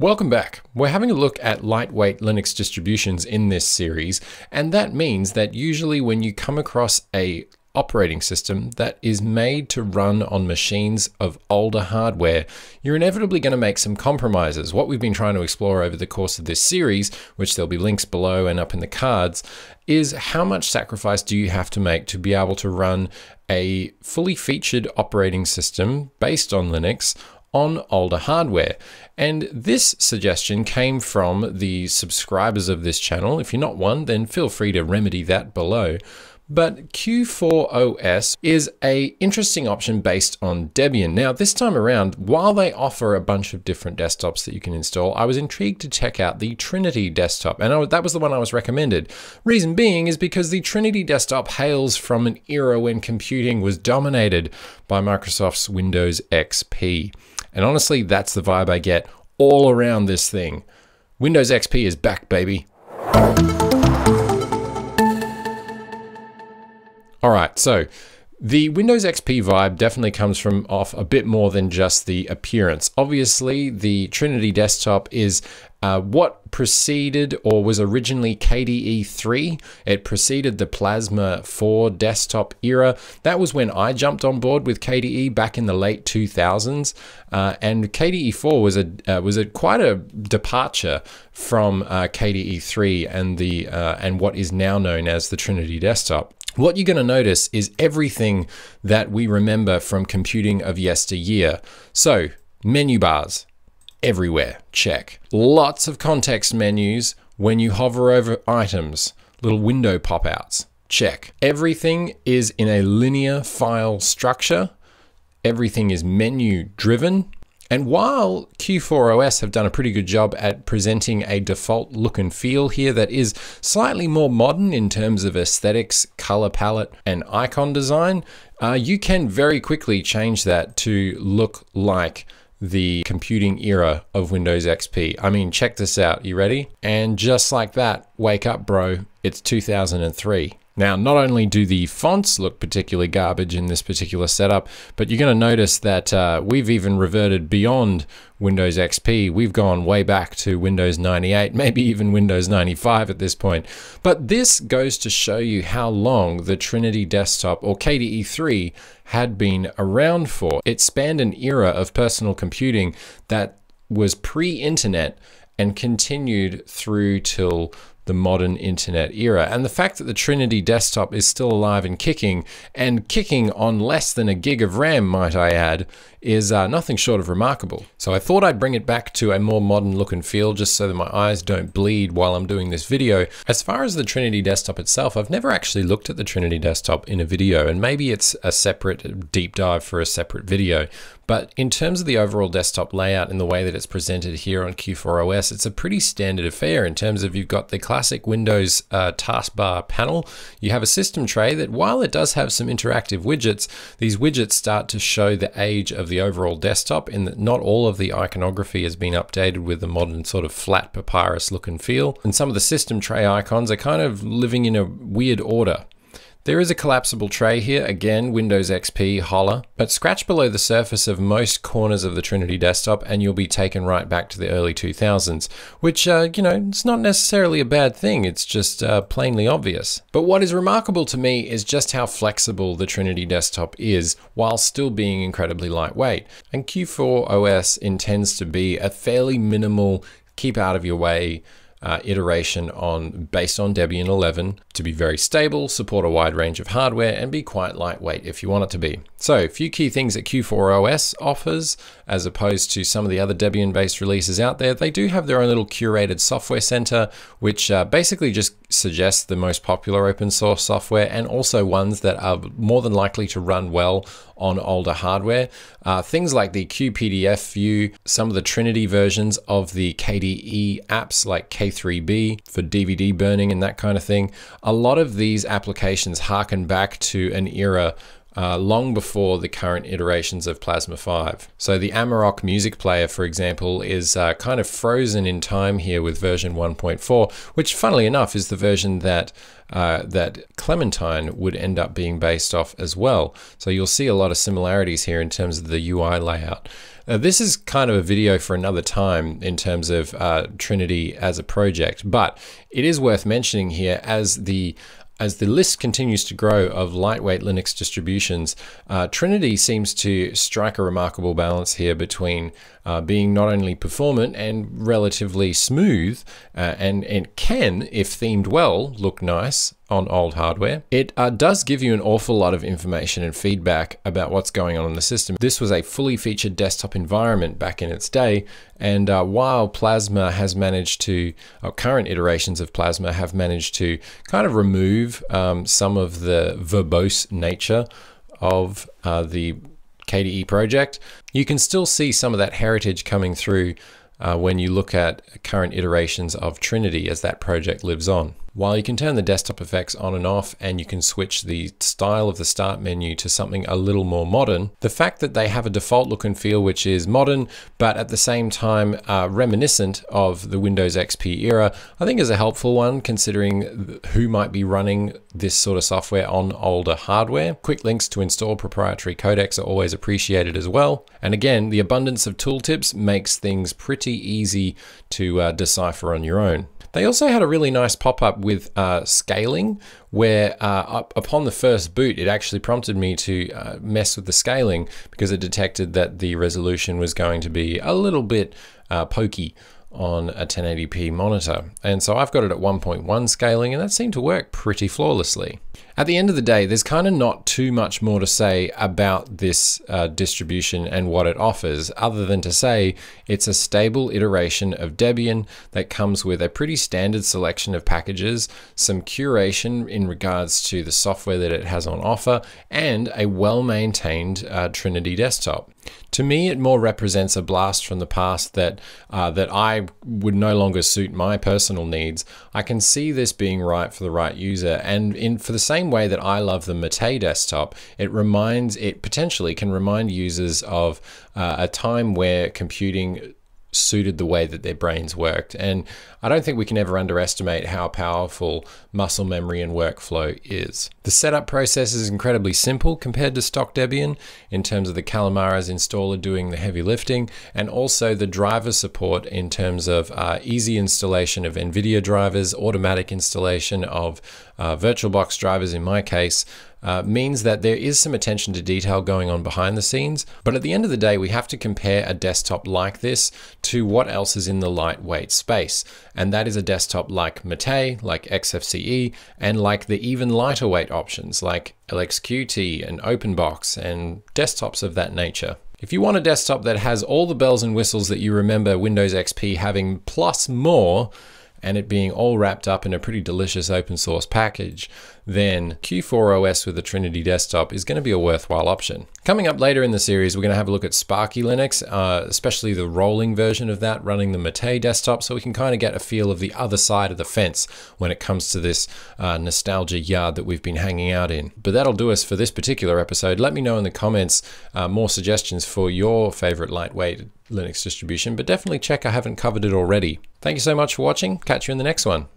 Welcome back. We're having a look at lightweight Linux distributions in this series, and that means that usually when you come across a operating system that is made to run on machines of older hardware, you're inevitably going to make some compromises. What we've been trying to explore over the course of this series, which there'll be links below and up in the cards, is how much sacrifice do you have to make to be able to run a fully featured operating system based on Linux on older hardware. And this suggestion came from the subscribers of this channel. If you're not one, then feel free to remedy that below. But Q4OS is an interesting option based on Debian. Now, this time around, while they offer a bunch of different desktops that you can install, I was intrigued to check out the Trinity desktop, and that was the one I was recommended. Reason being is because the Trinity desktop hails from an era when computing was dominated by Microsoft's Windows XP. And honestly, that's the vibe I get all around this thing. Windows XP is back, baby. All right, so the Windows XP vibe definitely comes from off a bit more than just the appearance. Obviously, the Trinity desktop is what preceded or was originally KDE 3. It preceded the Plasma 4 desktop era. That was when I jumped on board with KDE back in the late 2000s. And KDE 4 was quite a departure from KDE 3 and the and what is now known as the Trinity desktop. What you're going to notice is everything that we remember from computing of yesteryear. So, menu bars everywhere, check. Lots of context menus when you hover over items, little window pop-outs, check. Everything is in a linear file structure. Everything is menu-driven. And while Q4OS have done a pretty good job at presenting a default look and feel here that is slightly more modern in terms of aesthetics, color palette, and icon design, you can very quickly change that to look like the computing era of Windows XP. I mean, check this out, you ready? And just like that, wake up, bro, it's 2003. Now, not only do the fonts look particularly garbage in this particular setup, but you're going to notice that we've even reverted beyond Windows XP. We've gone way back to Windows 98, maybe even Windows 95 at this point. But this goes to show you how long the Trinity desktop, or KDE 3, had been around for. It spanned an era of personal computing that was pre-internet and continued through till the modern internet era. And the fact that the Trinity desktop is still alive and kicking on less than a gig of RAM, might I add, is nothing short of remarkable. So I thought I'd bring it back to a more modern look and feel just so that my eyes don't bleed while I'm doing this video. As far as the Trinity desktop itself, I've never actually looked at the Trinity desktop in a video, and maybe it's a separate deep dive for a separate video. But in terms of the overall desktop layout and the way that it's presented here on Q4OS, it's a pretty standard affair in terms of you've got the classic Windows taskbar panel. You have a system tray that, while it does have some interactive widgets, these widgets start to show the age of the overall desktop in that not all of the iconography has been updated with the modern sort of flat papyrus look and feel. And some of the system tray icons are kind of living in a weird order. There is a collapsible tray here, again, Windows XP, holla. But scratch below the surface of most corners of the Trinity desktop and you'll be taken right back to the early 2000s, which, you know, it's not necessarily a bad thing, it's just plainly obvious. But what is remarkable to me is just how flexible the Trinity desktop is while still being incredibly lightweight. And Q4OS intends to be a fairly minimal, keep out of your way, iteration based on Debian 11 to be very stable, support a wide range of hardware, and be quite lightweight if you want it to be. So a few key things that Q4OS offers as opposed to some of the other Debian-based releases out there. They do have their own little curated software center, which basically just suggests the most popular open source software and also ones that are more than likely to run well on older hardware. Things like the QPDF view, some of the Trinity versions of the KDE apps like K3B for DVD burning and that kind of thing. A lot of these applications harken back to an era long before the current iterations of Plasma 5. So the Amarok music player, for example, is kind of frozen in time here with version 1.4, which funnily enough is the version that Clementine would end up being based off as well. So you'll see a lot of similarities here in terms of the UI layout. This is kind of a video for another time in terms of Trinity as a project, but it is worth mentioning here as the list continues to grow of lightweight Linux distributions, Trinity seems to strike a remarkable balance here between being not only performant and relatively smooth, and can, if themed well, look nice on old hardware. It does give you an awful lot of information and feedback about what's going on in the system. This was a fully featured desktop environment back in its day, and while Plasma has managed to, or current iterations of Plasma have managed to kind of remove some of the verbose nature of the KDE project, you can still see some of that heritage coming through when you look at current iterations of Trinity as that project lives on. While you can turn the desktop effects on and off and you can switch the style of the start menu to something a little more modern, the fact that they have a default look and feel which is modern, but at the same time reminiscent of the Windows XP era, I think is a helpful one considering who might be running this sort of software on older hardware. Quick links to install proprietary codecs are always appreciated as well. And again, the abundance of tooltips makes things pretty easy to decipher on your own. They also had a really nice pop-up with scaling, where upon the first boot, it actually prompted me to mess with the scaling because it detected that the resolution was going to be a little bit pokey on a 1080p monitor. And so I've got it at 1.1 scaling, and that seemed to work pretty flawlessly. At the end of the day, there's kind of not too much more to say about this distribution and what it offers, other than to say it's a stable iteration of Debian that comes with a pretty standard selection of packages, some curation in regards to the software that it has on offer, and a well-maintained Trinity desktop. To me, it more represents a blast from the past that I would no longer suit my personal needs. I can see this being right for the right user, and for the same way that I love the MATE desktop, it potentially can remind users of a time where computing suited the way that their brains worked. And I don't think we can ever underestimate how powerful muscle memory and workflow is. The setup process is incredibly simple compared to stock Debian in terms of the Calamares installer doing the heavy lifting, and also the driver support in terms of easy installation of Nvidia drivers, automatic installation of VirtualBox drivers in my case, means that there is some attention to detail going on behind the scenes. But at the end of the day, we have to compare a desktop like this to what else is in the lightweight space. And that is a desktop like MATE, like XFCE, and like the even lighter weight options like LXQT and OpenBox and desktops of that nature. If you want a desktop that has all the bells and whistles that you remember Windows XP having plus more, and it being all wrapped up in a pretty delicious open source package, then Q4OS with the Trinity desktop is going to be a worthwhile option. Coming up later in the series, we're going to have a look at Sparky Linux, especially the rolling version of that running the MATE desktop, so we can kind of get a feel of the other side of the fence when it comes to this nostalgia yard that we've been hanging out in. But that'll do us for this particular episode. Let me know in the comments more suggestions for your favorite lightweight Linux distribution, but definitely check I haven't covered it already. Thank you so much for watching. Catch you in the next one.